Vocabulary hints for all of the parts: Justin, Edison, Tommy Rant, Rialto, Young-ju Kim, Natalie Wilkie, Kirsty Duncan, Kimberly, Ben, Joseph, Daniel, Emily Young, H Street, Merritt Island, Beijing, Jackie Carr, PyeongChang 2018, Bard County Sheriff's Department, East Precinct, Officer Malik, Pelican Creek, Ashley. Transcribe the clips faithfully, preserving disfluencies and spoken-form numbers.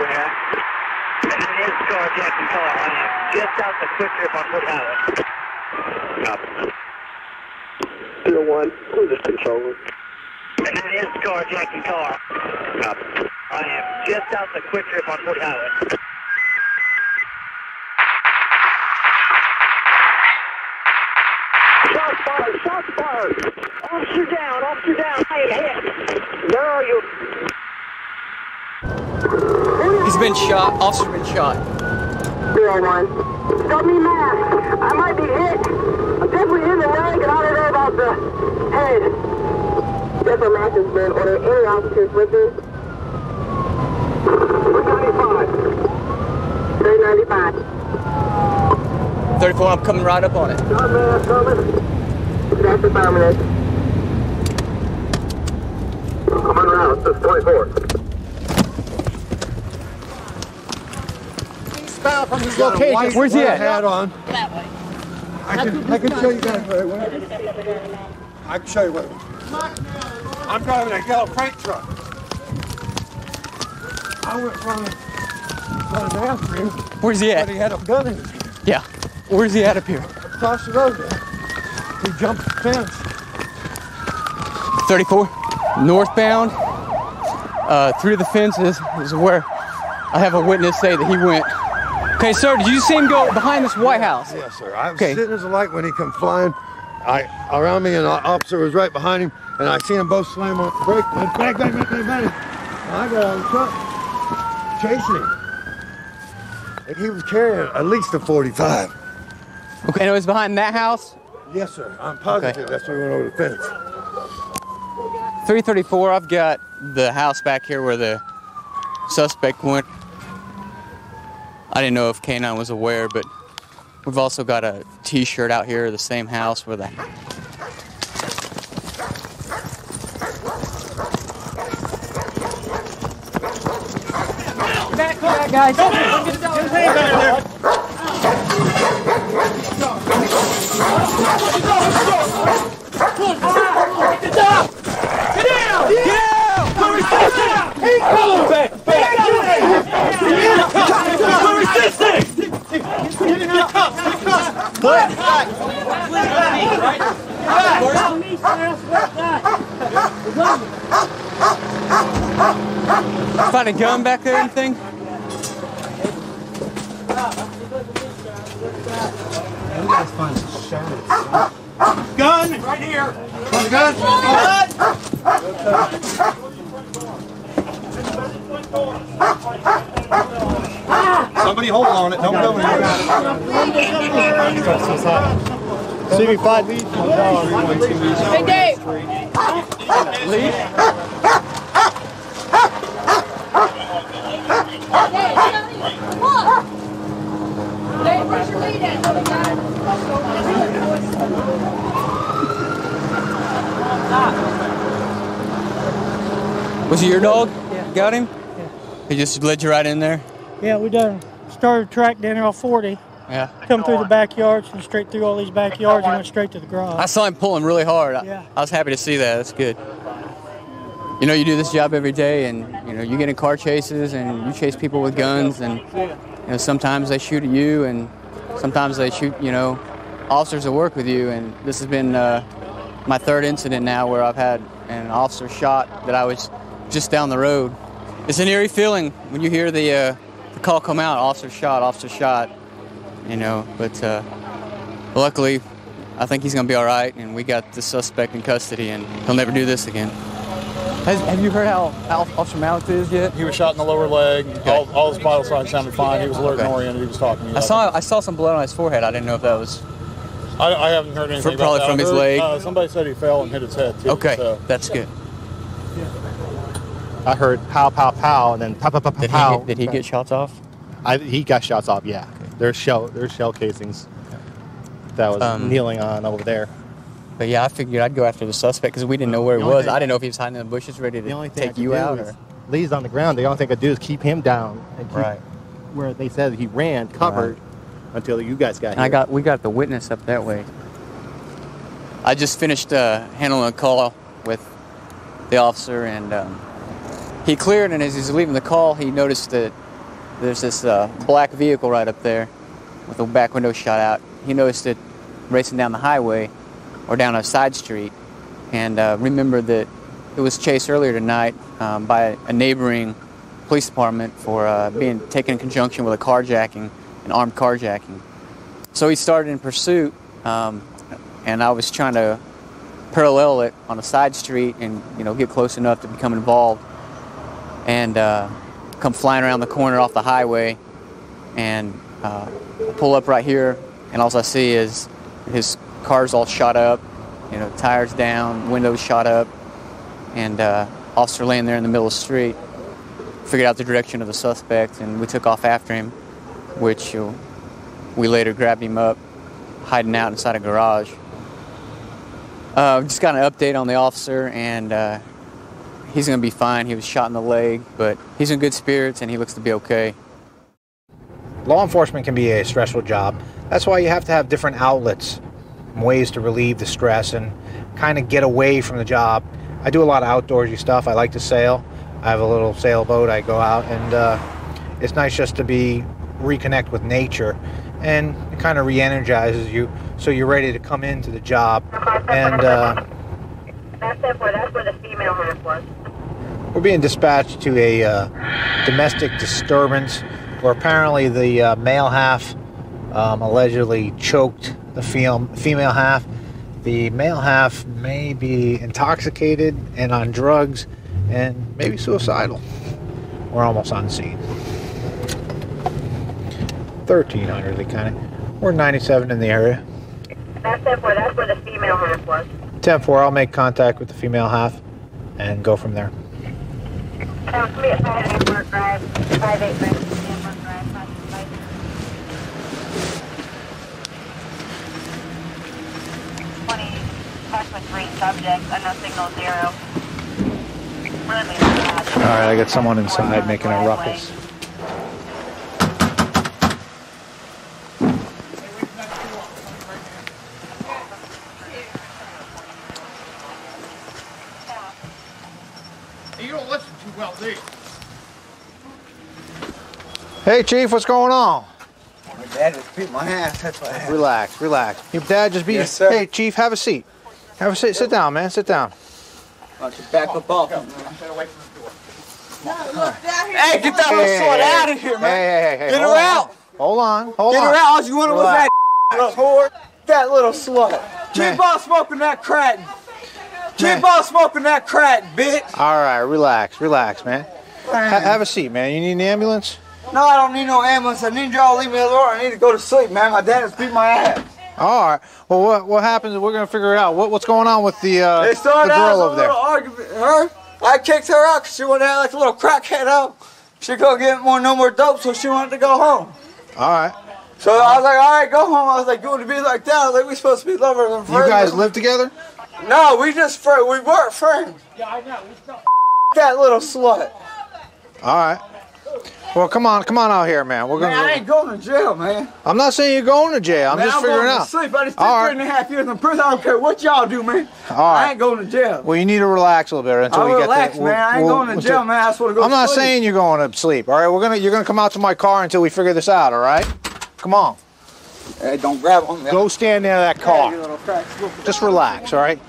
nowhere. And it is Car, Jackie Carr, just out the quick trip on Wood Highway. Copy. zero one, who's this controller? And that is Car, Jackie Carr. Copy. I am just out the quick trip on Wood Highway. Shots fired! Shots fired! Officer down! Officer down! I am hit! Where are you? He's been shot. Officer been shot. zero one. Got me mad. I might be hit. I'm definitely in the leg and I don't know about the head. Special matches been ordered. Any officers with us? three ninety-five. three ninety-five. thirty-four, I'm coming right up on it. Not bad, coming. That's affirmative. I'm on route, it's twenty-four. Stop from his location. Where's he at? Hat on. That way. I can, I can show you guys where it went. I can show you where it went. I'm driving a yellow freight truck. I went running, running after him. Where's he at? But he had a gun in his hand. Yeah. Where's he at up here? Across the road there. He jumped the fence. thirty-four, northbound, uh, through the fences is where I have a witness say that he went. Okay, sir, did you see him go behind this White House? Yes, sir. I was okay. Sitting as a light when he come flying I, around me, and an officer was right behind him, and I seen them both slam on the brake. Bang, bang, bang, bang, bang, bang. I got out of the truck, chasing him. He was carrying at least a forty-five. Okay, and it was behind that house? Yes, sir. I'm positive. Okay. That's where we went over the fence. three thirty-four, I've got the house back here where the suspect went. I didn't know if K nine was aware, but we've also got a T-shirt out here, the same house where the... Guys, get his hands out of there. Get down! Get down! Get out! Back! Back! Find a gun back there, anything? Gun! Right here! Gun! Gun! Somebody hold on it. Don't go anywhere. See me five leads. Hey, Dave! Lead? Look! Dave, where's your lead at? Somebody got it. Was it your dog? Yeah. Got him? Yeah. He just led you right in there? Yeah, we done started track down here on forty. Yeah. Come through the backyards and straight through all these backyards and went straight to the garage. I saw him pulling really hard. Yeah. I, I was happy to see that. That's good. You know, you do this job every day, and you know, you get in car chases and you chase people with guns, and you know, sometimes they shoot at you and sometimes they shoot, you know, officers that work with you, and this has been uh, my third incident now where I've had an officer shot that I was just down the road. It's an eerie feeling when you hear the, uh, the call come out, officer shot, officer shot, you know, but uh, luckily I think he's going to be all right, and we got the suspect in custody, and he'll never do this again. Has, have you heard how, how Officer Malik is yet? He was shot in the lower leg. Okay. All, all his vital signs sounded fine. He was alert okay. and oriented. He was talking to you. I saw, I saw some blood on his forehead. I didn't know if that was... I, I haven't heard anything. Probably about that. from his heard, leg. Uh, somebody said he fell and hit his head too. Okay, so. That's good. I heard pow, pow, pow, and then pow, pow, pow, pow. Did, pow. He, get, did he get shots off? I, he got shots off. Yeah, okay. There's shell, there's shell casings that was um, kneeling on over there. But yeah, I figured I'd go after the suspect because we didn't know where he was. Thing, I didn't know if he was hiding in the bushes, ready to take you out. Or... Lee's on the ground. The only thing I could do is keep him down and keep right. where they said he ran covered. Right. Until you guys got here. I got, we got the witness up that way. I just finished uh, handling a call with the officer, and um, he cleared, and as he's leaving the call, he noticed that There's this uh, black vehicle right up there with the back window shot out. He noticed it racing down the highway or down a side street, and uh, remembered that it was chased earlier tonight um, by a neighboring police department for uh, being taken in conjunction with a carjacking, an armed carjacking. So he started in pursuit, um, and I was trying to parallel it on a side street and, you know, get close enough to become involved, and uh, come flying around the corner off the highway and uh, pull up right here, and all I see is his car's all shot up, you know, tires down, windows shot up, and uh, officer laying there in the middle of the street. Figured out the direction of the suspect, and we took off after him, which uh, we later grabbed him up, hiding out inside a garage. Uh, just got an update on the officer, and uh, he's going to be fine. He was shot in the leg, but he's in good spirits, and he looks to be okay. Law enforcement can be a stressful job. That's why you have to have different outlets, ways to relieve the stress and kind of get away from the job. I do a lot of outdoorsy stuff. I like to sail. I have a little sailboat. I go out, and uh, it's nice just to be reconnect with nature, and it kind of re-energizes you, so you're ready to come into the job. And uh, that's where that's where the female half was. We're being dispatched to a uh, domestic disturbance, where apparently the uh, male half um, allegedly choked the female female half. The male half may be intoxicated and on drugs, and maybe suicidal. We're almost on scene. thirteen hundred, they kind of. We're ninety-seven in the area. That's ten four, that's where the female half was. ten four, I'll make contact with the female half and go from there. twenty, test with three subjects, unknown signal zero. Alright, I got someone inside making a ruckus. You don't listen too well, do you? Hey, Chief, what's going on? My dad just beat my ass, that's what happened. Relax, relax. Your dad just beat you. Yes, sir. Hey, Chief, have a seat. Have a seat. Sit down, man, sit down. Why don't you back up off him, man? Stay away from the door. No, look, down here. Hey, get that little hey, sword hey, out of here, man. Hey, hey, hey, get her out. Hold on, hold on. Get her out. All you wanted was that little whore. That little slut. Keep on smoking that crack. Keep on smoking that crack, bitch. All right, relax, relax, man. Ha have a seat, man. You need an ambulance? No, I don't need no ambulance. I need y'all to leave me alone. I need to go to sleep, man. My dad has beat my ass. All right. Well, what what happens? We're gonna figure it out. What what's going on with the uh, the girl over there? Argument. Her, I kicked her out because she went out like a little crackhead out. She go get more no more dope, so she wanted to go home. All right. So I was like, all right, go home. I was like, you want to be like that? I was like, we supposed to be lovers and friends. You guys live together? No, we just friends. We weren't friends. Yeah, I know. That little slut. All right. Well, come on, come on out here, man. We're man, gonna. I ain't going to jail, man. I'm not saying you're going to jail. I'm man, just I'm figuring going out. To sleep. I just did right. three and a half years in prison. I don't care what y'all do, man. All right. I ain't going to jail. Well, you need to relax a little bit until I we relax, get there. Relax, man. We'll, I ain't going to jail, until, man. I just want to go. I'm to not sleep. saying you're going to sleep. All right, we're gonna. You're gonna come out to my car until we figure this out. All right. Come on. Hey, don't grab on me. Go stand near that car. Hey, just relax. All right.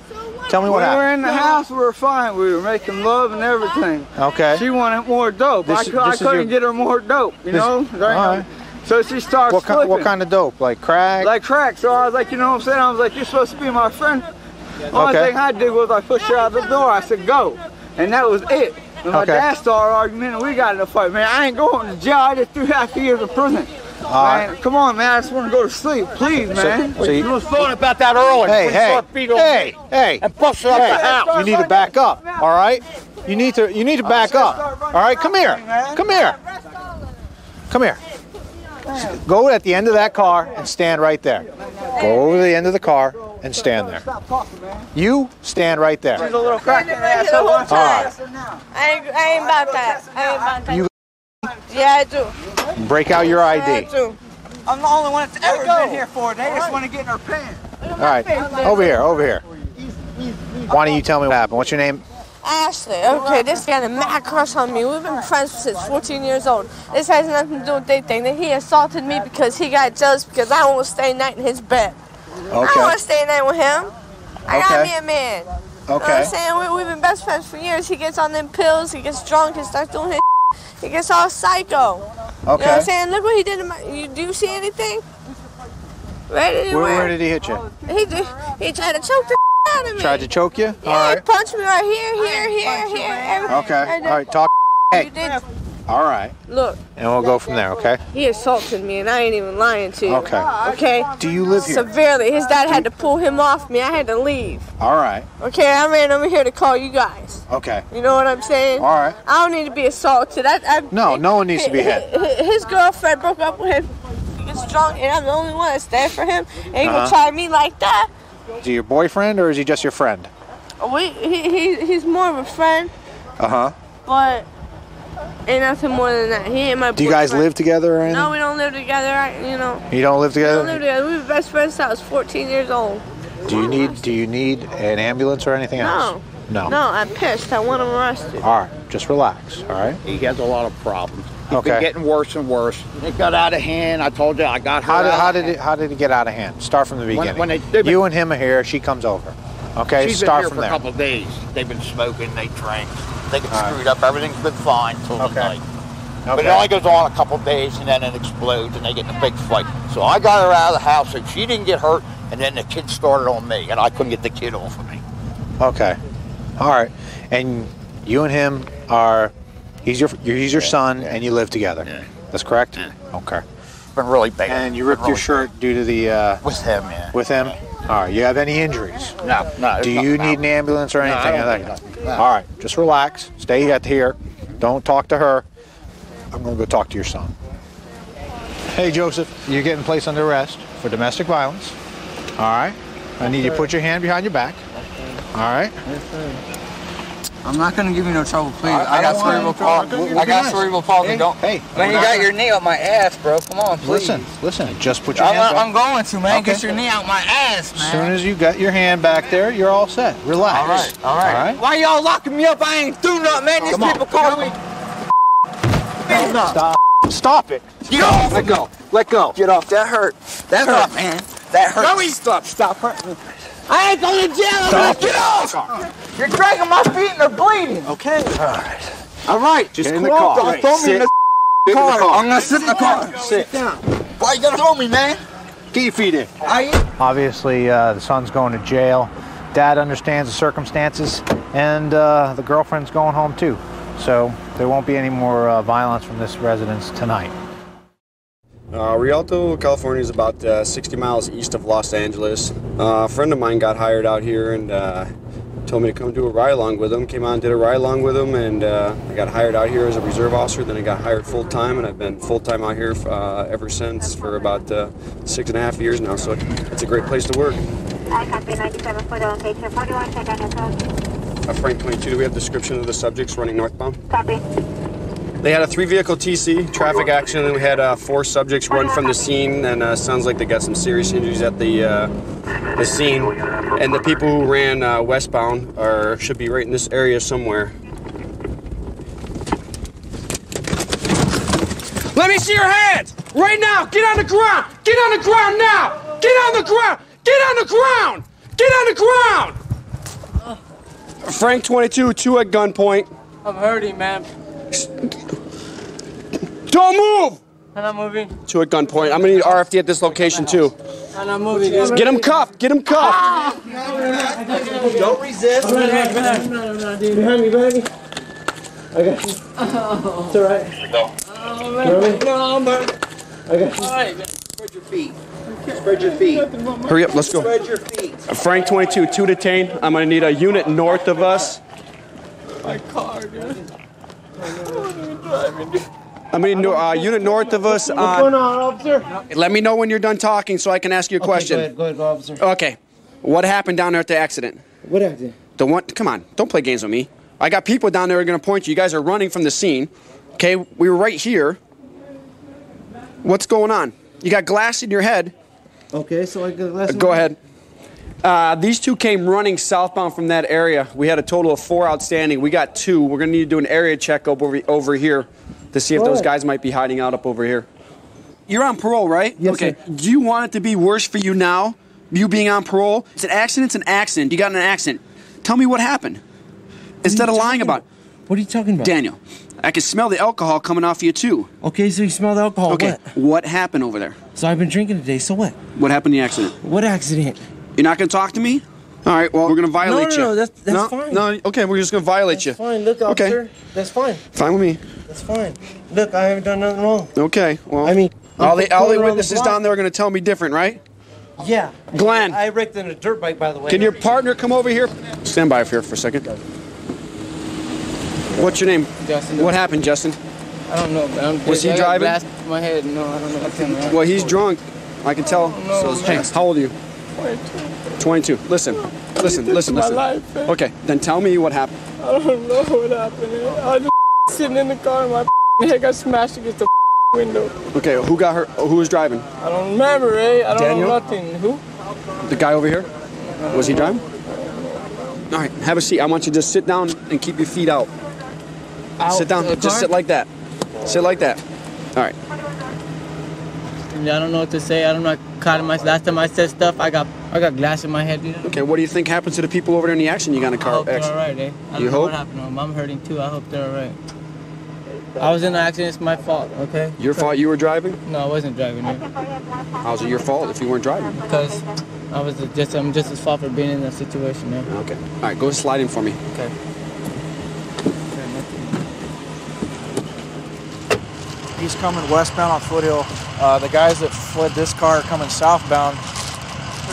Tell me what we happened. We were in the house, we were fine. We were making love and everything. Okay. She wanted more dope. This, I, I couldn't your... get her more dope, you this, know? All right. So she starts what kind, what kind of dope? Like crack? Like crack. So I was like, you know what I'm saying? I was like, you're supposed to be my friend. The only okay. thing I did was I pushed her out the door. I said, go. And that was it. And my okay. dad started arguing, and we got in a fight. Man, I ain't going to jail. I just threw half years in prison. Man, right. Come on, man. I just want to go to sleep. Please, so, man. So you, you was thought about that earlier. Hey, hey, hey, hey. And bust her hey, up the house. You need to back up, all right? You need to you need to back up, all right? Come here. Come here. Come here. Go at the end of that car and stand right there. Go over to the end of the car and stand there. You stand right there. She's a little cracking ass. All right. I ain't, I ain't about that. I ain't about that. You Yeah, I do. Break out your I D. Yeah, I do. I'm the only one that's ever been here for it. They just want to get in her pants. All right, over here, over here. Why don't you tell me what happened? What's your name? Ashley. Okay, this guy had a mad crush on me. We've been friends since fourteen years old. This has nothing to do with anything. That he assaulted me because he got jealous because I don't want to stay night in his bed. Okay. I don't want to stay night with him. I okay. gotta be a man. Okay. You know what I'm saying? We, we've been best friends for years. He gets on them pills. He gets drunk and starts doing his shit. He gets all psycho. Okay. You know what I'm saying? Look what he did to my... You, do you see anything? Right anywhere. Where, where did he hit you? He, he tried to choke the out of me. Tried to choke you? Yeah, all right. He punched me right here, here, here, here, everything. Okay. All right, talk hey. You did. All right. Look. And we'll go from there, okay? He assaulted me, and I ain't even lying to you. Okay. Okay? Do you live here? Severely. His dad had to pull him off me. I had to leave. All right. Okay, I ran over here to call you guys. Okay. You know what I'm saying? All right. I don't need to be assaulted. I, I, no, no one needs his, to be hit. His girlfriend broke up with him. He gets drunk, and I'm the only one that's there for him. And he uh-huh. gonna try me like that. Is he your boyfriend, or is he just your friend? We, he, he, he's more of a friend. Uh-huh. But... ain't nothing more than that. He ain't my boyfriend. Do you guys live together or anything? No, we don't live together, you know. You don't live together? We don't live together. We've been best friends since I was fourteen years old. Do you need do you need an ambulance or anything else? No. No. No, I'm pissed. I want him arrested. All right. Just relax, all right? He has a lot of problems. It's okay. Been getting worse and worse. It got out of hand. I told you I got her. How did, how did it how did it get out of hand? Start from the beginning. When, when they, you and him are here, she comes over. Okay, She's start from there. She's been here for a couple of days. They've been smoking, they drank. They get right. screwed up. Everything's been fine till okay. the night. Okay. But it only goes on a couple of days, and then it explodes, and they get in a big fight. So I got her out of the house, and she didn't get hurt, and then the kid started on me, and I couldn't get the kid off of me. Okay. All right. And you and him are, he's your he's your yeah, son, yeah. and you live together. Yeah. That's correct? Yeah. Okay. It's been really bad. And you ripped really your shirt bad. due to the... Uh, with him, yeah. With him? Yeah. All right. You have any injuries? No, no. Do you need an ambulance or anything? No, I don't like that. No. All right. Just relax. Stay here. Don't talk to her. I'm going to go talk to your son. Hey, Joseph. You're getting placed under arrest for domestic violence. All right. I need you to put your hand behind your back. All right. I'm not going to give you no trouble, please. I, I, I got cerebral palsy. I got cerebral palsy. Don't. Hey, man, you got your knee on my ass, bro. Come on, please. Listen, listen. Just put your I'm, hand. I'm going to, man. Okay. Get your knee out my ass, man. As soon as you got your hand back there, you're all set. Relax. All right. All right. All right. Why y'all locking me up? I ain't do nothing, man. These people call me. Stop. Stop it. Get off. Let go. Let go. Get off. That hurt. That hurt, man. That hurt. No, stop. Stop hurting. I ain't going to jail. I'm going to get off. You're dragging my feet and they're bleeding. Okay. All right. All right. Just get in the car. Don't right. throw me sit. in the, sit car. In the car. I'm going to sit in the car. Sit. sit down. Why you going to throw me, man? Get your feet in. Obviously, uh, the son's going to jail. Dad understands the circumstances. And uh, the girlfriend's going home, too. So there won't be any more uh, violence from this residence tonight. Uh, Rialto, California is about uh, sixty miles east of Los Angeles. Uh, a friend of mine got hired out here and uh, told me to come do a ride-along with him. Came out and did a ride-along with him, and uh, I got hired out here as a reserve officer. Then I got hired full-time, and I've been full-time out here uh, ever since for about uh, six and a half years now, so it's a great place to work. I copy ninety-seven forty-one, page forty-one, check on your phone. Uh, Frank twenty-two, do we have description of the subjects running northbound? Copy. They had a three-vehicle T C, traffic accident, and we had uh, four subjects run from the scene, and uh, sounds like they got some serious injuries at the uh, the scene. And the people who ran uh, westbound are should be right in this area somewhere. Let me see your hands! Right now! Get on the ground! Get on the ground now! Get on the ground! Get on the ground! Get on the ground! Uh, Frank twenty-two, two at gunpoint. I'm hurting, man. Don't move! And I'm moving. Two at gunpoint. I'm gonna need R F D at this location too. And I'm moving. Get him cuffed. Get him cuffed. Ah! No, we're not. Don't, don't resist. I'm not, I'm not, I'm not, dude. Behind me, behind me. I got you. Oh. It's all right. Here we go. Oh, no, I'm not. I got you. All right. Spread your feet. Spread your feet. Hurry up. Let's go. Spread your feet. Frank twenty-two, two detained. I'm gonna need a unit north of us. My car, dude. I mean, uh, unit north of us. Uh, What's going on, officer? Let me know when you're done talking so I can ask you a okay, question. Go ahead, go ahead, officer. Okay. What happened down there at the accident? What accident? The one, come on, don't play games with me. I got people down there who are going to point you. You guys are running from the scene. Okay, we were right here. What's going on? You got glass in your head. Okay, so I got glass in my head. Go ahead. Uh, these two came running southbound from that area. We had a total of four outstanding. We got two. We're going to need to do an area check up over, over here to see if those guys might be hiding out up over here. You're on parole, right? Yes, okay. Sir. Do you want it to be worse for you now, you being on parole? It's an accident. It's an accident. You got in an accident. Tell me what happened. Instead of lying about it. What are you talking about? Daniel, I can smell the alcohol coming off you, too. Okay, so you smell the alcohol. Okay, what, what happened over there? So I've been drinking today, so what? What happened in the accident? What accident? You're not going to talk to me? All right, well, we're going to violate no, no, you. No, no, that's, that's no, fine. No, okay, we're just going to violate that's you. That's fine. Look, officer, okay. That's fine. Fine with me. That's fine. Look, I haven't done nothing wrong. Okay, well, I mean, all the, all the witnesses the down there are going to tell me different, right? Yeah. Glenn. I wrecked in a dirt bike, by the way. Can your partner come over here? Stand by here for a second. What's your name? Justin. What happened, Justin? I don't know, but I'm Was he I driving? Got blast my head. No, I don't know. Him, right? Well, he's drunk. I can tell. So hey, how old are you? twenty-two. twenty-two. Listen, listen, listen, listen. Life, okay, then tell me what happened. I don't know what happened. I was just sitting in the car and my head got smashed against the window. Okay, who got hurt? Who was driving? I don't remember, eh? I don't Daniel? know nothing. Who? The guy over here? Was he driving? All right, have a seat. I want you to just sit down and keep your feet out. Out sit down. Just car? sit like that. Sit like that. All right. I don't know what to say. I don't know. I caught in my last time I said stuff. I got I got glass in my head. You know? Okay. What do you think happens to the people over there in the action? You got in a car I hope accident. They're all right, eh? I don't you know hope? What happened to them. I'm hurting too. I hope they're all right. I was in an accident. It's my fault. Okay. Your fault? You were driving? No, I wasn't driving. Eh? How's it your fault if you weren't driving? Because I was just I'm just as fault for being in that situation. Eh? Okay. All right. Go slide in for me. Okay. He's coming westbound on Foothill. Uh, the guys that fled this car are coming southbound,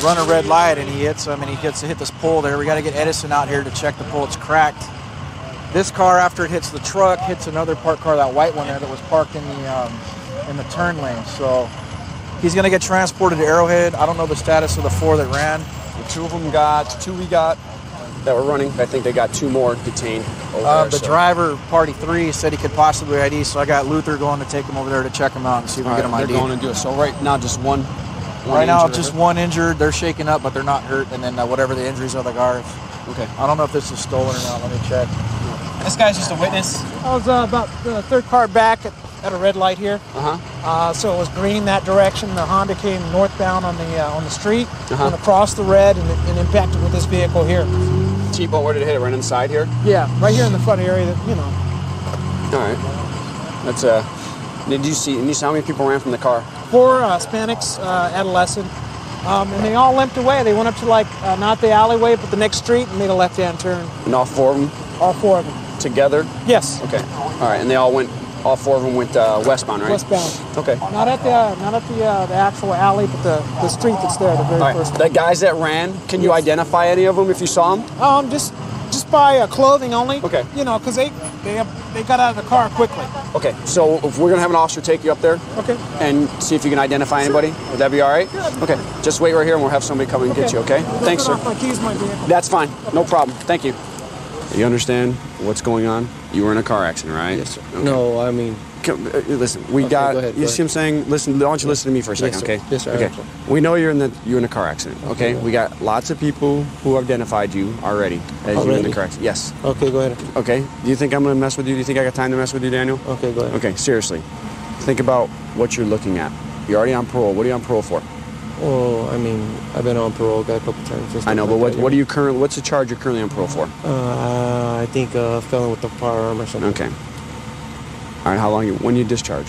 run a red light, and he hits them, and he gets to hit this pole there. We got to get Edison out here to check the pole. It's cracked. This car, after it hits the truck, hits another parked car, that white one there that was parked in the um, in the turn lane. So he's going to get transported to Arrowhead. I don't know the status of the four that ran. The two of them got, two we got that were running. I think they got two more detained. Uh, there, the so. driver, party three, said he could possibly I D, so I got Luther going to take him over there to check him out and see if we can get him I D. They're going to do it. So right now, just one. one right now, just hurt. one injured. They're shaken up, but they're not hurt. And then uh, whatever the injuries are, the guards. Okay. I don't know if this is stolen or not. Let me check. This guy's just a witness. I was uh, about the third car back at, at a red light here. Uh huh. Uh, so it was green that direction. The Honda came northbound on the uh, on the street, uh-huh. went across the red, and, and impacted with this vehicle here. T-bone, where did it hit it? Right inside here? Yeah, right here in the front area that, you know. All right. That's, uh, did you see, you saw how many people ran from the car? Four uh, Hispanics, uh, adolescent, um, and they all limped away. They went up to, like, uh, not the alleyway, but the next street and made a left-hand turn. And all four of them? All four of them. Together? Yes. Okay. All right, and they all went, all four of them went uh, westbound, right? Westbound. Okay. Not at the, uh, not at the, uh, the actual alley, but the, the street that's there, the very all right. first one. The guys that ran, can yes. you identify any of them if you saw them? Um, just, just by uh, clothing only. Okay. You know, because they, they, they got out of the car quickly. Okay. So if we're gonna have an officer take you up there. Okay. And see if you can identify anybody. Sure. Would that be all right? Good. Okay. Just wait right here, and we'll have somebody come and okay. get you. Okay. That's Thanks, sir. My keys, my vehicle. That's fine. Okay. No problem. Thank you. You understand what's going on? You were in a car accident, right? Yes, sir. Okay. No, I mean... Listen, we okay, got... Go ahead, you see what I'm saying? Listen, don't you yeah. listen to me for a second, yes, okay? Yes, sir. Okay. We know you're in the you're in a car accident, okay? okay we got lots of people who identified you already as already? you in the car accident. Yes. Okay, go ahead. Okay. Do you think I'm going to mess with you? Do you think I got time to mess with you, Daniel? Okay, go ahead. Okay, seriously. Think about what you're looking at. You're already on parole. What are you on parole for? Oh, I mean, I've been on parole a couple times. I know, but what, what are you currently? What's the charge you're currently on parole for? Uh, I think uh, felon with a firearm or something. Okay. All right. How long? You, when you discharge?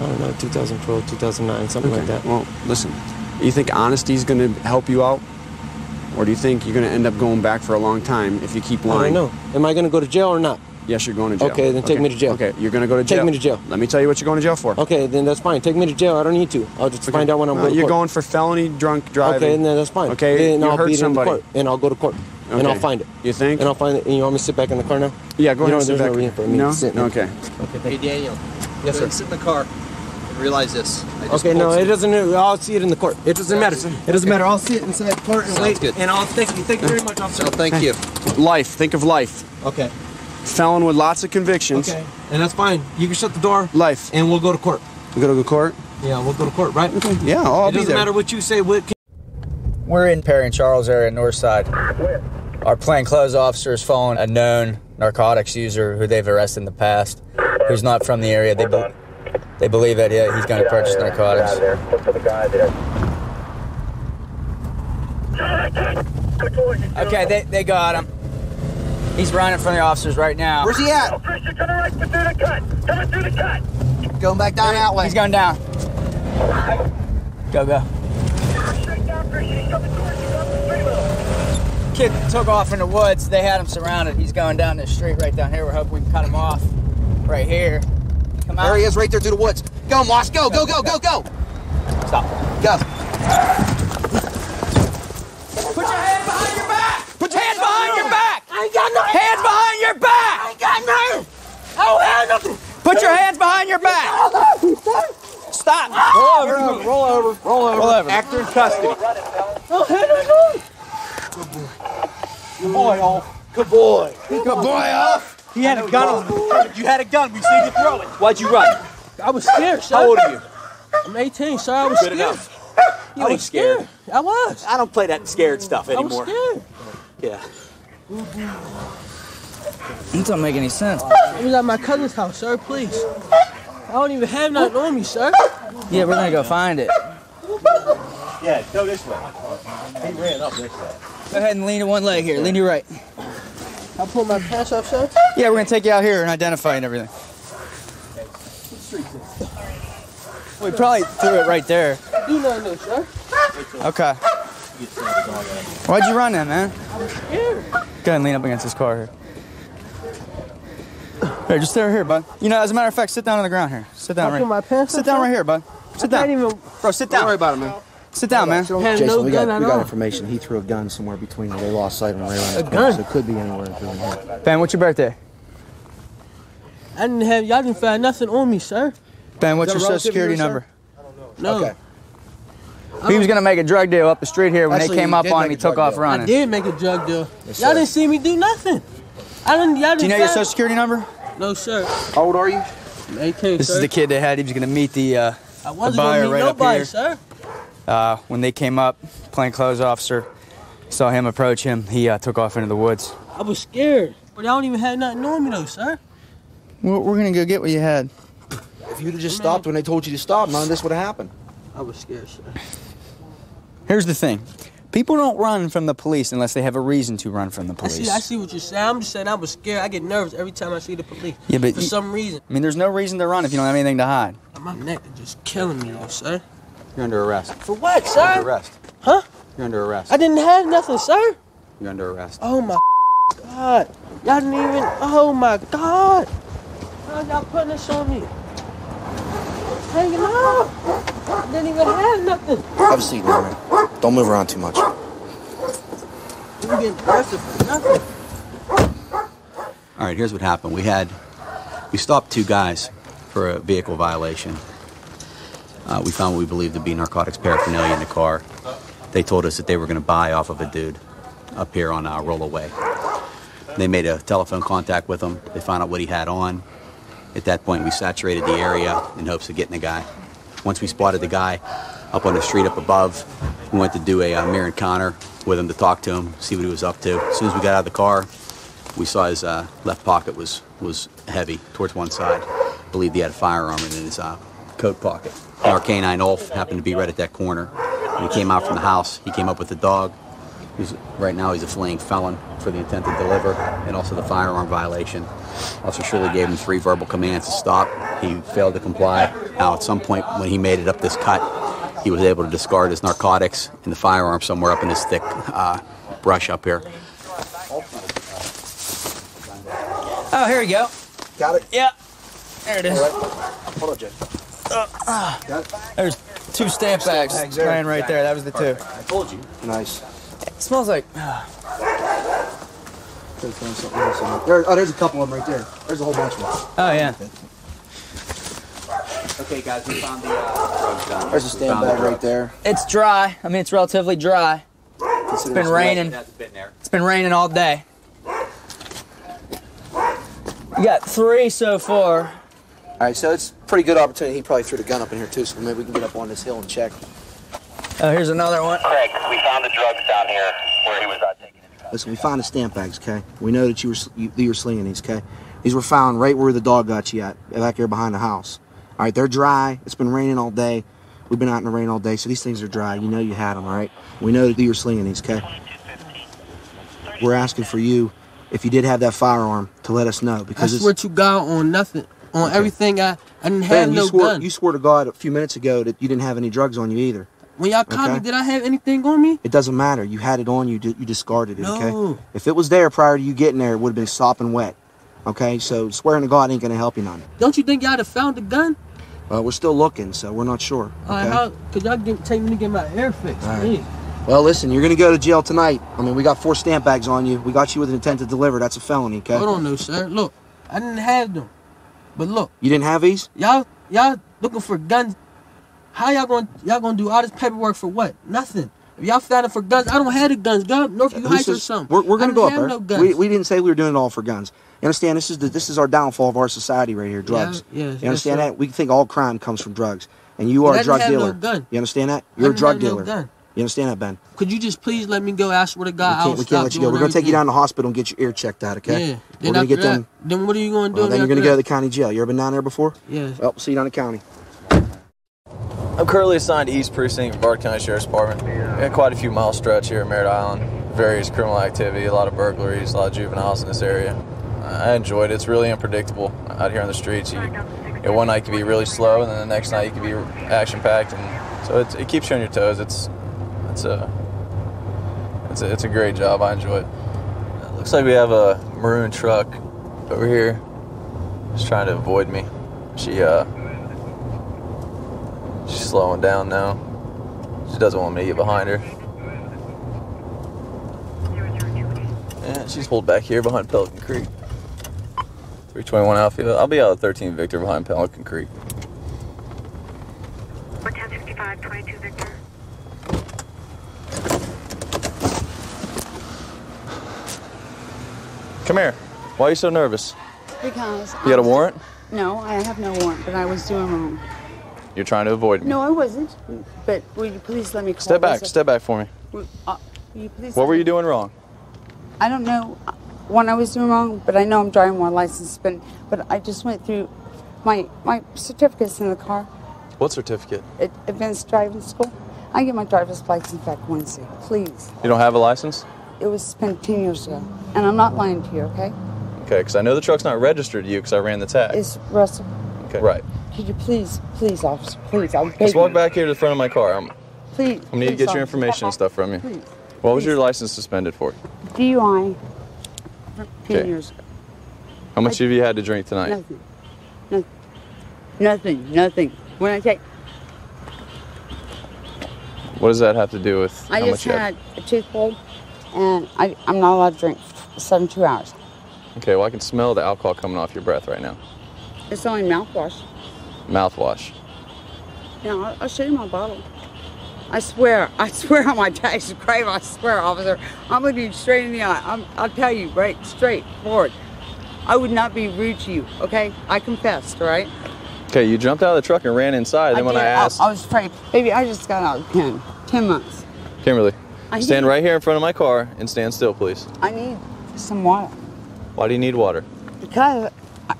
I don't know. two thousand twelve, two thousand nine, something okay. like that. Well, listen. You think honesty is going to help you out, or do you think you're going to end up going back for a long time if you keep lying? I don't know. Am I going to go to jail or not? Yes, you're going to jail. Okay, then take okay. me to jail. Okay, you're going to go to jail. Take me to jail. Let me tell you what you're going to jail for. Okay, then that's fine. Take me to jail. I don't need to. I'll just okay. find out when I'm no, going to You're court. going for felony drunk driving. Okay, then that's fine. Okay, then you I'll hurt somebody. Court, and I'll go to court. Okay. And I'll find it. You think? And I'll find it. And you want me to sit back in the car now? Yeah, go you ahead and sit no back. Reason for me no? Sit no? Okay. Okay, hey, Daniel. Yes, sir. Sit in the car and realize this. I just okay, no, it doesn't. I'll see it in the court. It doesn't matter. It doesn't matter. I'll see it inside the court and wait. And I'll thank you. Thank you very much, officer. Thank you. Life. Think of life. Okay. Felon with lots of convictions. Okay, and that's fine. You can shut the door. Life. And we'll go to court. We'll go to court? Yeah, we'll go to court, right? Okay. Yeah, I'll be there. It doesn't matter what you say. What We're in Perry and Charles area, north side. Where? Our plainclothes officer is following a known narcotics user who they've arrested in the past, who's not from the area. They, be they believe that yeah, he's going to purchase narcotics. Okay, they, they got him. He's running from the officers right now. Where's he at? Coming through the cut. Going back down that way. He's going down. Go, go. Kid took off in the woods. They had him surrounded. He's going down this street right down here. We're hoping we can cut him off right here. Come out. There he is, right there through the woods. Go, Moss. Go, go, go, go, go. Stop. Go. Put your hand behind your back. Put your hand behind your back. I ain't got nothing. Hand behind your back. I ain't got nothing. I don't have nothing. Put your hands behind your back. Stop. Roll over. Roll over. Roll over. Roll over. Actor in custody. No hand on. Good boy. Good boy, Alf. Good boy. Good boy, Alf. He had a gun on him. You had a gun. We seen you throw it. Why'd you run? I was scared, sir. How old are you? I'm eighteen, sir. I was Good scared. Enough. You I was scared. scared. I was. I don't play that scared stuff anymore. I was scared. Yeah. It don't make any sense. It was at my cousin's house, sir. Please. I don't even have nothing on me, sir. Yeah, we're gonna go find it. Yeah, go this way. He ran up this way. Go ahead and lean to one leg here. Lean to your right. I'll pull my pants up, sir? Yeah, we're going to take you out here and identify and everything. What street's this? We probably threw it right there. You know this, sir. Okay. Why'd you run then, man? I was scared. Go ahead and lean up against this car here. Here, just stay right here, bud. You know, as a matter of fact, sit down on the ground here. Sit down right here. Right. Sit down, down right here, bud. Sit I down. Can't even... Bro, sit down. Don't worry about it, man. Sit down, man. Jason, no we, got, we got information. He threw a gun somewhere between them. They lost sight of him. Right a gun? So it could be anywhere between them. Ben, what's your birthday? I didn't have, y'all didn't find nothing on me, sir. Ben, what's your social security here, number? I don't know. No. Okay. He was going to make a drug deal up the street here. When Actually, they came up on him, he took off deal. running. I did make a drug deal. Yes, y'all didn't see me do nothing. I didn't, y'all didn't do you know your social security number? No, sir. How old are you? I'm eighteen, This sir. is the kid they had. He was going to meet the, uh, I wasn't the buyer meet right nobody, up here. Sir. Uh, when they came up, plainclothes officer saw him approach him. He uh, took off into the woods. I was scared, but I don't even have nothing on me though, sir. Well, we're gonna go get what you had. If you'd have just stopped when they told you to stop, none of this would have happened. I was scared, sir. Here's the thing. People don't run from the police unless they have a reason to run from the police. I see, I see what you're saying. I'm just saying I was scared. I get nervous every time I see the police yeah, but for you, some reason. I mean, there's no reason to run if you don't have anything to hide. My neck is just killing me though, sir. You're under arrest. For what, sir? You're under arrest. Huh? You're under arrest. I didn't have nothing, sir. You're under arrest. Oh, my God. Y'all didn't even... Oh, my God. How y'all putting this on me? Hanging up. I didn't even have nothing. Have a seat there, man. Don't move around too much. You're getting arrested for nothing. All right, here's what happened. We had... We stopped two guys for a vehicle violation. Uh, we found what we believed to be narcotics paraphernalia in the car. They told us that they were going to buy off of a dude up here on uh, Rollaway. They made a telephone contact with him. They found out what he had on. At that point, we saturated the area in hopes of getting the guy. Once we spotted the guy up on the street up above, we went to do a uh, mirror encounter with him to talk to him, see what he was up to. As soon as we got out of the car, we saw his uh, left pocket was, was heavy towards one side. I believed he had a firearm in his uh, coat pocket. Our canine, Ulf, happened to be right at that corner. When he came out from the house, he came up with the dog. He's, right now, he's a fleeing felon for the intent to deliver and also the firearm violation. Officer Shirley gave him three verbal commands to stop. He failed to comply. Now, at some point, when he made it up this cut, he was able to discard his narcotics and the firearm somewhere up in this thick uh, brush up here. Oh, here we go. Got it? Yeah. There it is. All right. Hold on, Jay. Uh, ah. There's two stamp bags laying right there. That was the two. I told you. Nice. It smells like. Uh. There, oh, there's a couple of them right there. There's a whole bunch of them. Oh yeah. Okay, guys, we found the. Uh, there's a stamp bag right there. It's dry. I mean, it's relatively dry. It's been raining. It's been raining all day. We got three so far. All right, so it's a pretty good opportunity. He probably threw the gun up in here, too, so maybe we can get up on this hill and check. Oh, here's another one. Craig, we found the drugs down here where he was uh, taking it. Listen, we found the stamp bags, okay? We know that you were you, you were slinging these, okay? These were found right where the dog got you at, back here behind the house. All right, they're dry. It's been raining all day. We've been out in the rain all day, so these things are dry. You know you had them, all right? We know that you were slinging these, okay? We're asking for you, if you did have that firearm, to let us know. Because I swear to God on nothing, on okay. everything, I, I didn't ben, have no you swore, gun. You swore to God a few minutes ago that you didn't have any drugs on you either. When y'all caught me, did I have anything on me? It doesn't matter. You had it on you. You discarded it, no. okay? If it was there prior to you getting there, it would have been sopping wet, okay? So swearing to God ain't going to help you none. Don't you think y'all would have found the gun? Well, we're still looking, so we're not sure. Okay? All right, how, could y'all take me to get my hair fixed, right. please? Well, listen, you're going to go to jail tonight. I mean, we got four stamp bags on you. We got you with an intent to deliver. That's a felony, okay? Hold on, though, sir. Look, I didn't have them. But look. You didn't have these? Y'all y'all looking for guns. How y'all going y'all gonna do all this paperwork for what? Nothing. If y'all found it for guns, I don't have the guns. Go up Northview Heights says, or something. We're, we're going to go up there. No guns. We, we didn't say we were doing it all for guns. You understand? This is the, this is our downfall of our society right here, drugs. Yeah, yeah, you understand that? Right. We think all crime comes from drugs. And you are a drug dealer. No gun. You understand that? You're a drug dealer. No gun. You understand that, Ben? Could you just please let me go? I swear to God, I will stop. We can't let you go. We're going to take you down to the hospital and get your ear checked out, okay? Yeah. We're going to get them. Then what are you going to do? Well, then you're going to go to the county jail. You ever been down there before? Yeah. Well, see you down the county. I'm currently assigned to East Precinct, Bard County Sheriff's Department. We had quite a few mile stretch here at Merritt Island. Various criminal activity, a lot of burglaries, a lot of juveniles in this area. I enjoyed it. It's really unpredictable out here on the streets. You, you know, one night you can be really slow, and then the next night you can be action-packed. And so it, it keeps you on your toes. It's It's a, it's a, it's a great job. I enjoy it. It looks like we have a maroon truck over here. She's trying to avoid me. She, uh, she's slowing down now. She doesn't want me to get behind her. And she's pulled back here behind Pelican Creek. three twenty-one Outfield. I'll be out of thirteen Victor behind Pelican Creek. one ten sixty-five, twenty-two Victor. Come here. Why are you so nervous? Because... You got a warrant? No, I have no warrant, but I was doing wrong. You're trying to avoid me. No, I wasn't. But will you please let me call... Step back. Step back for me. Will you please... What were you doing wrong? I don't know when I was doing wrong, but I know I'm driving while licensed, but, but I just went through my my certificates in the car. What certificate? At Advanced Driving School. I get my driver's license back Wednesday. Please. You don't have a license? It was spent ten years ago, and I'm not lying to you, okay? Okay, because I know the truck's not registered to you because I ran the tag. It's Russell. Okay. Right. Could you please, please, officer, please, I'll Just walk you. back here to the front of my car. I'm, please, I need please, to get officer. your information and stuff from you. Please. What was please. your license suspended for? D U I, ten okay. years ago. How much I, have you had to drink tonight? Nothing. Nothing. Nothing. Nothing. When I take... What does that have to do with I how much you had? I just had a tooth pulled. And I, I'm not allowed to drink for seventy-two hours. Okay, well, I can smell the alcohol coming off your breath right now. It's only mouthwash. Mouthwash. Yeah, I'll, I'll show you my bottle. I swear, I swear on my tax crime, I swear, officer. I'm looking you straight in the eye. I'm, I'll tell you, right, straight, forward. I would not be rude to you, okay? I confessed, all right? Okay, you jumped out of the truck and ran inside. Then I when did, I asked... I, I was afraid. Baby, I just got out of pen. Ten months. Kimberly. I stand need, right here in front of my car and stand still, please. I need some water. Why do you need water? Because I,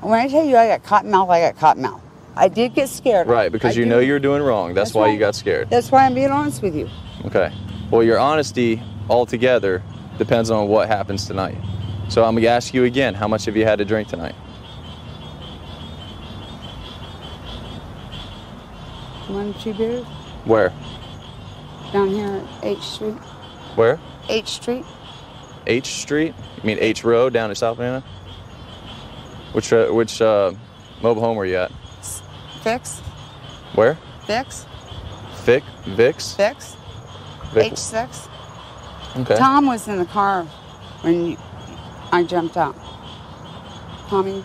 when I tell you I got cotton mouth, I got cotton mouth. I did get scared. Right, because I you do. know you're doing wrong. That's, that's why, why you got scared. That's why I'm being honest with you. Okay. Well, your honesty altogether depends on what happens tonight. So I'm going to ask you again, how much have you had to drink tonight? One, two beers. Where? Down here at H Street. Where? H Street. H Street? You mean H Road down in South Atlanta? Which uh, which uh, mobile home were you at? Fix. Where? Fix. Vic? Vix? Fix. Vic. H six. Okay. Tom was in the car when you, I jumped out. Tommy.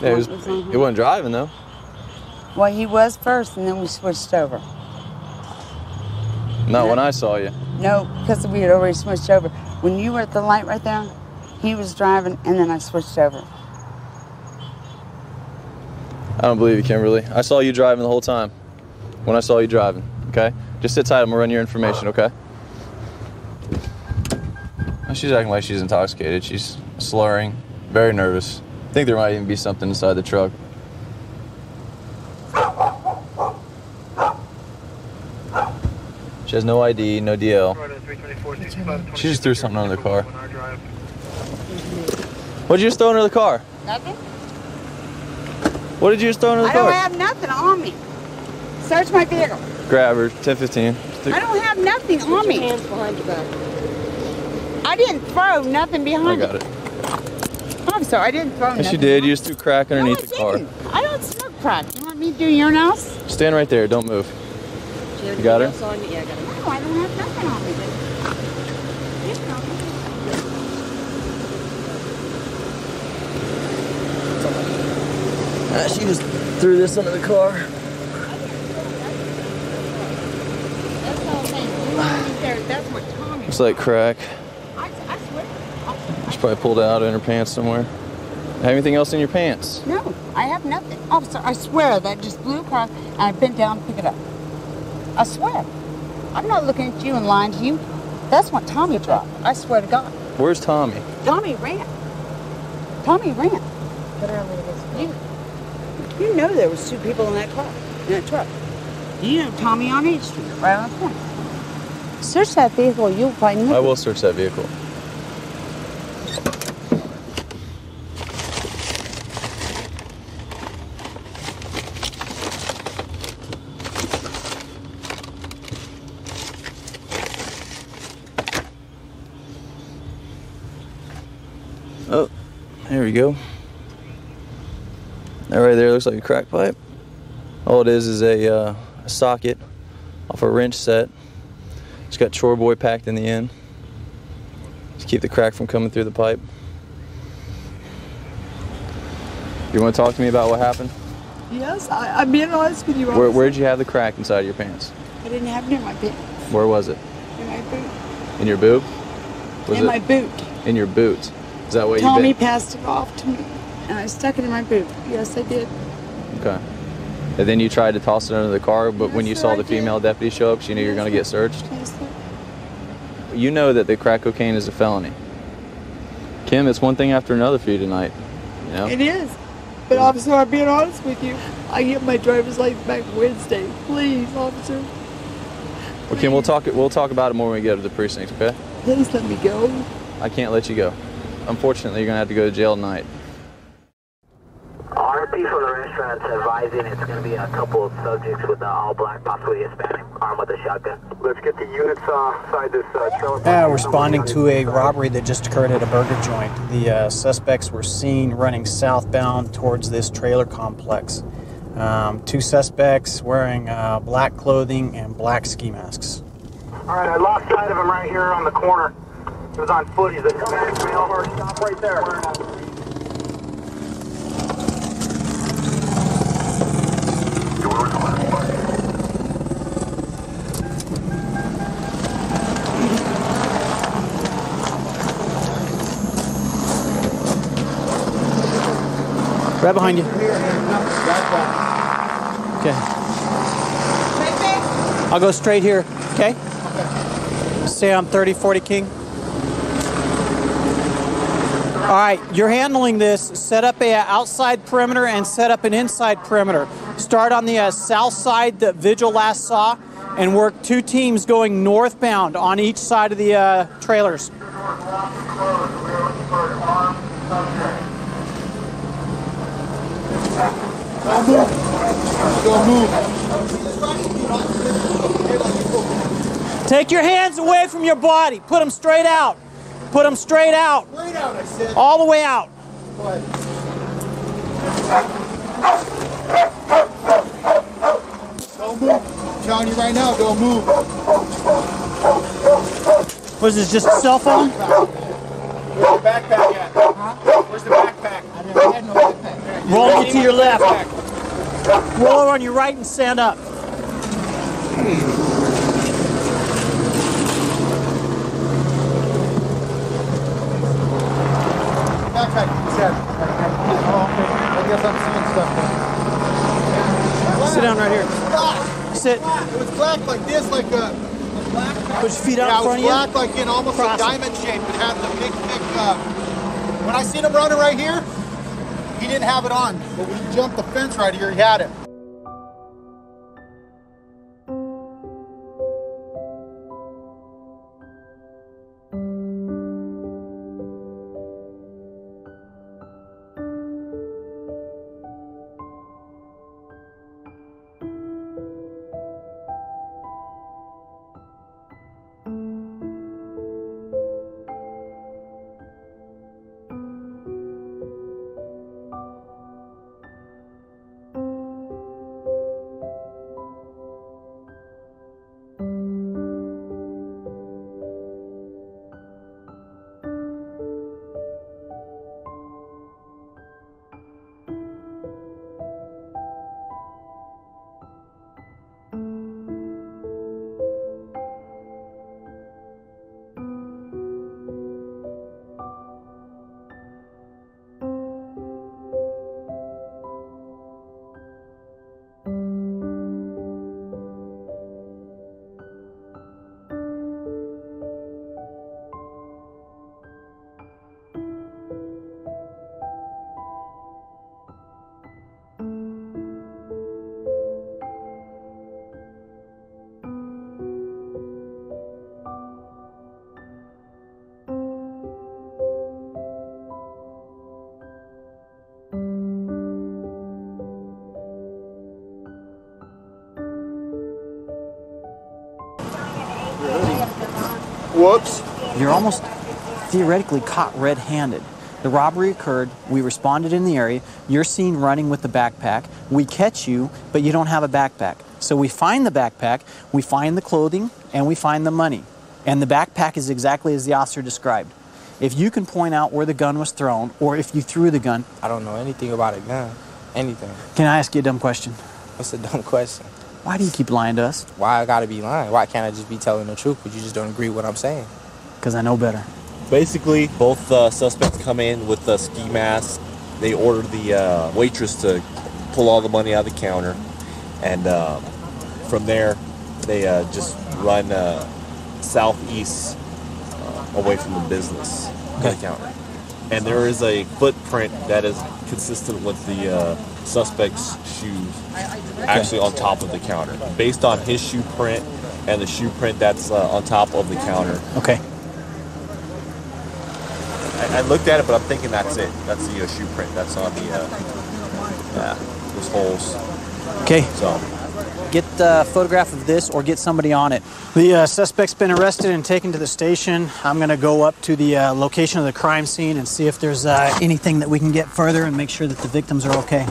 Yeah, it was, was he wasn't driving, though. Well, he was first, and then we switched over. Not no. when I saw you. No, because we had already switched over. When you were at the light right there, he was driving, and then I switched over. I don't believe you, Kimberly. I saw you driving the whole time. When I saw you driving, okay? Just sit tight, I'm gonna run your information, okay? She's acting like she's intoxicated. She's slurring, very nervous. I think there might even be something inside the truck. She has no I D, no D L. She just threw something under the car. What did you just throw under the car? Nothing. What did you just throw under the car? I don't have nothing on me. Search my vehicle. Grab her, ten fifteen. I don't have nothing on Put me. Your hands behind your back. I didn't throw nothing behind me. I got it. Oh, I'm sorry, I didn't throw yes, nothing. Yes, you did. You just threw crack underneath no, the car. I don't smoke crack. You want me to do urinalysis? Stand right there. Don't move. Do you, have you got her? On you? Yeah, I got her. No, I don't have nothing on me. Uh, she just threw this under the car. That's the whole thing. That's what Tommy. It's like crack. She probably pulled it out in her pants somewhere. Have anything else in your pants? No, I have nothing. Officer, I swear that just blew across and I bent down to pick it up. I swear. I'm not looking at you and lying to you. That's what Tommy dropped. I swear to God. Where's Tommy? Tommy Rant. Tommy Rant. You, you know there was two people in that car, in that truck. You know Tommy on H Street, right on the corner. Search that vehicle, you'll find nothing. I will search that vehicle. Oh, there we go. That right there looks like a crack pipe. All it is is a, uh, a socket off a wrench set. It's got chore boy packed in the end to keep the crack from coming through the pipe. You want to talk to me about what happened? Yes, I, I'm being honest with you. Where, where'd you have the crack inside of your pants? I didn't have it in my pants. Where was it? In my boot. In your boob? Was in it? my boot. In your boot. Is that what you did? Tommy passed it off to me, and I stuck it in my boot. Yes, I did. Okay. And then you tried to toss it under the car, but yes, when you sir, saw the I female did. deputy show up, she knew yes, you were going to get searched? Yes, sir. You know that the crack cocaine is a felony. Kim, it's one thing after another for you tonight. You know? It is. But, officer, I'm being honest with you. I get my driver's license back Wednesday. Please, officer. Please. Well, Kim, we'll talk, we'll talk about it more when we get to the precinct, okay? Please let me go. I can't let you go. Unfortunately, you're going to have to go to jail tonight. R P for the restaurant's advising it's going to be a couple of subjects with uh, all black, possibly Hispanic, armed with a shotgun. Let's get the units uh, inside this uh, trailer. Yeah, responding to a robbery that just occurred at a burger joint. The uh, suspects were seen running southbound towards this trailer complex. Um, two suspects wearing uh, black clothing and black ski masks. All right, I lost sight of him right here on the corner. He was on foot. He's a comeback male. Stop right there. Right behind you. Okay. I'll go straight here. Okay. Say I'm thirty forty King. All right, you're handling this. Set up a uh, outside perimeter and set up an inside perimeter. Start on the uh, south side that Vigil last saw and work two teams going northbound on each side of the uh, trailers. Don't move. Don't move. Take your hands away from your body. Put them straight out. Put them straight out. Straight out, I said. All the way out. Go ahead. Don't move. I'm telling you right now, don't move. Was this just a cell phone? Where's the backpack at? Huh? Where's the backpack? I never had no backpack. Roll it to your left. Backpack. Roll over on your right and stand up. Hmm. Sit down right here. sit. It was black like this, like a, a black. Put your feet out yeah, in front of you. Yeah, it was black like in almost Cross a diamond shape. It had the big, thick, uh, when I seen him running right here, he didn't have it on. But when he jumped the fence right here, he had it. Whoops. You're almost theoretically caught red-handed. The robbery occurred. We responded in the area. You're seen running with the backpack. We catch you, but you don't have a backpack. So we find the backpack, we find the clothing, and we find the money. And the backpack is exactly as the officer described. If you can point out where the gun was thrown, or if you threw the gun. I don't know anything about a gun. Anything. Can I ask you a dumb question? What's a dumb question? Why do you keep lying to us? Why I gotta be lying? Why can't I just be telling the truth? But you just don't agree with what I'm saying. Because I know better. Basically, both uh, suspects come in with uh, ski masks. They order the uh, waitress to pull all the money out of the counter. And uh, from there, they uh, just run uh, southeast uh, away from the business okay. the counter. And there is a footprint that is consistent with the uh, suspect's shoes actually on top of the counter. Based on his shoe print and the shoe print that's uh, on top of the counter. Okay. I, I looked at it, but I'm thinking that's it. That's the uh, shoe print. That's on the, uh, yeah, those holes. Okay. So. Get a photograph of this or get somebody on it. The uh, suspect's been arrested and taken to the station. I'm going to go up to the uh, location of the crime scene and see if there's uh, anything that we can get further and make sure that the victims are okay.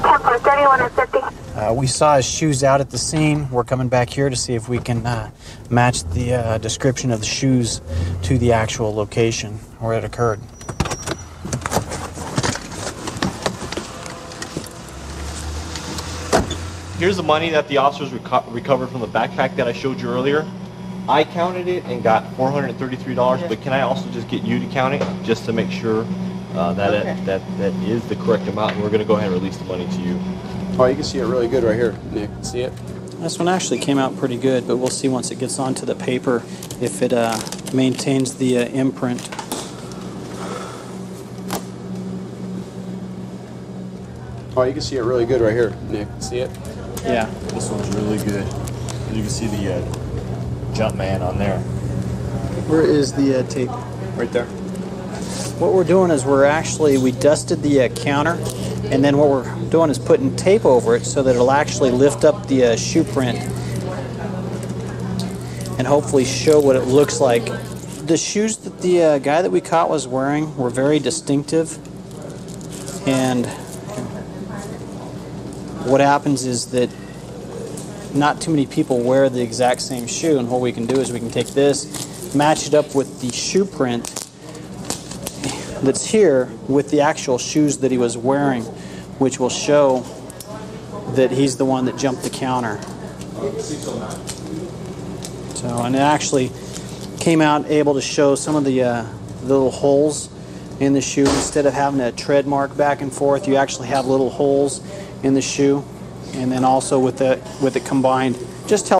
Uh, we saw his shoes out at the scene. We're coming back here to see if we can uh, match the uh, description of the shoes to the actual location where it occurred. Here's the money that the officers reco recovered from the backpack that I showed you earlier. I counted it and got four hundred thirty-three dollars, but can I also just get you to count it just to make sure uh, that, okay. it, that that is the correct amount, and we're going to go ahead and release the money to you. Oh, you can see it really good right here, Nick. See it? This one actually came out pretty good, but we'll see once it gets onto the paper if it uh, maintains the uh, imprint. Oh, you can see it really good right here, Nick. See it? Yeah. This one's really good. You can see the uh, jump man on there. Where is the uh, tape? Right there. What we're doing is we're actually, we dusted the uh, counter, and then what we're doing is putting tape over it so that it'll actually lift up the uh, shoe print and hopefully show what it looks like. The shoes that the uh, guy that we caught was wearing were very distinctive, and what happens is that not too many people wear the exact same shoe, and what we can do is we can take this, match it up with the shoe print that's here with the actual shoes that he was wearing, which will show that he's the one that jumped the counter. So, and it actually came out able to show some of the uh, little holes in the shoe. Instead of having a tread mark back and forth, you actually have little holes in the shoe. and then also with the with it combined, just tell